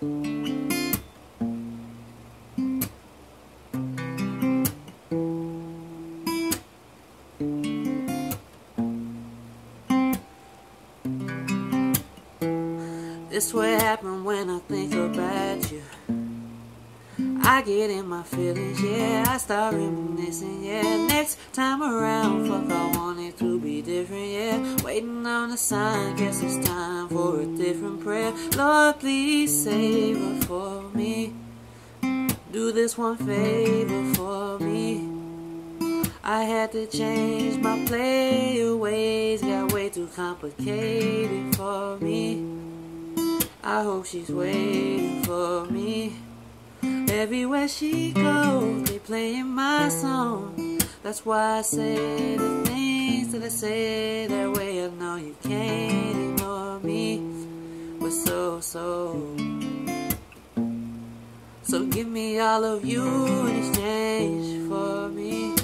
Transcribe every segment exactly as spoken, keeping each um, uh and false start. This what happens when I think about you. I get in my feelings, yeah, I start reminiscing, yeah. Next time around, fuck, I want it to be different, yeah. Waiting on a sign, guess it's time for a different prayer. Lord, please save her for me. Do this one favor for me. I had to change my playaways, got way too complicated for me. I hope she's waiting for me. Everywhere she goes, they playing my song. That's why I say the things that I say. That way I know you can't ignore me. We're so, so. So give me all of you in exchange for me.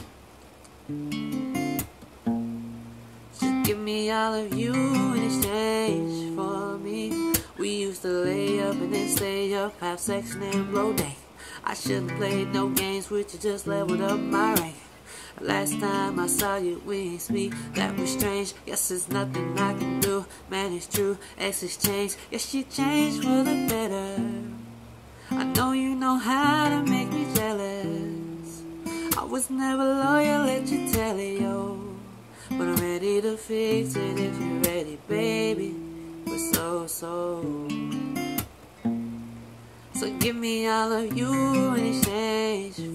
Just give me all of you in exchange for me. We used to lay up and then stay up, have sex and then blow dank. I shouldn't play no games with you, just leveled up my rank. Last time I saw you, we ain't speak, that was strange. Yes, there's nothing I can do, man, it's true, ex-exchange. Yes, she changed for the better. I know you know how to make me jealous. I was never loyal, let you tell it, yo. But I'm ready to fix it if you're ready, baby. We're so, so. So give me all of you in exchange.